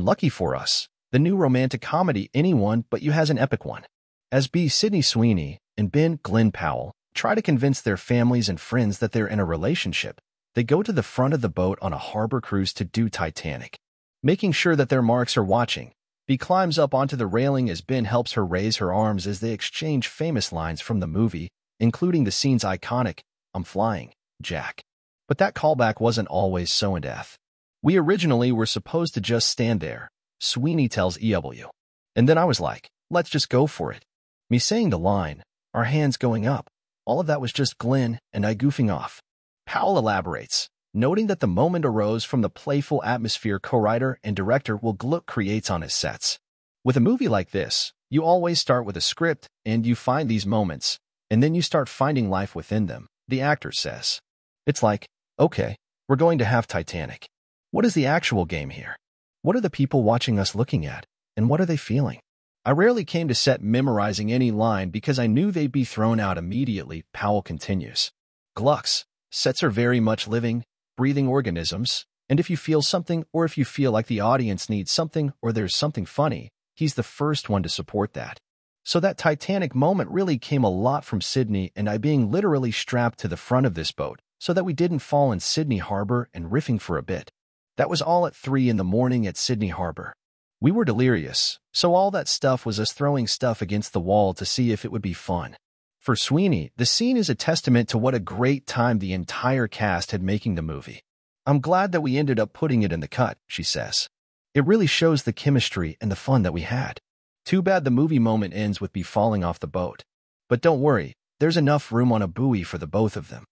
and lucky for us, the new romantic comedy Anyone But You has an epic one, as B. Sydney Sweeney and Ben Glenn Powell try to convince their families and friends that they're in a relationship. They go to the front of the boat on a harbor cruise to do Titanic. Making sure that their marks are watching, B climbs up onto the railing as Ben helps her raise her arms as they exchange famous lines from the movie, including the scene's iconic, "I'm flying, Jack." But that callback wasn't always so in-depth. "We originally were supposed to just stand there," Sweeney tells EW. "And then I was like, let's just go for it. Me saying the line, our hands going up, all of that was just Glenn and I goofing off." Powell elaborates, noting that the moment arose from the playful atmosphere co-writer and director Will Gluck creates on his sets. "With a movie like this, you always start with a script and you find these moments, and then you start finding life within them," the actor says. "It's like, okay, we're going to have Titanic. What is the actual game here? What are the people watching us looking at, and what are they feeling?" "I rarely came to set memorizing any line because I knew they'd be thrown out immediately," Powell continues. "Glucks, sets are very much living, breathing organisms, and if you feel something or if you feel like the audience needs something or there's something funny, he's the first one to support that. So that Titanic moment really came a lot from Sydney and I being literally strapped to the front of this boat so that we didn't fall in Sydney Harbor and riffing for a bit. That was all at 3 a.m. at Sydney Harbor. We were delirious, so all that stuff was us throwing stuff against the wall to see if it would be fun." For Sweeney, the scene is a testament to what a great time the entire cast had making the movie. "I'm glad that we ended up putting it in the cut," she says. "It really shows the chemistry and the fun that we had. Too bad the movie moment ends with B falling off the boat. But don't worry, there's enough room on a buoy for the both of them."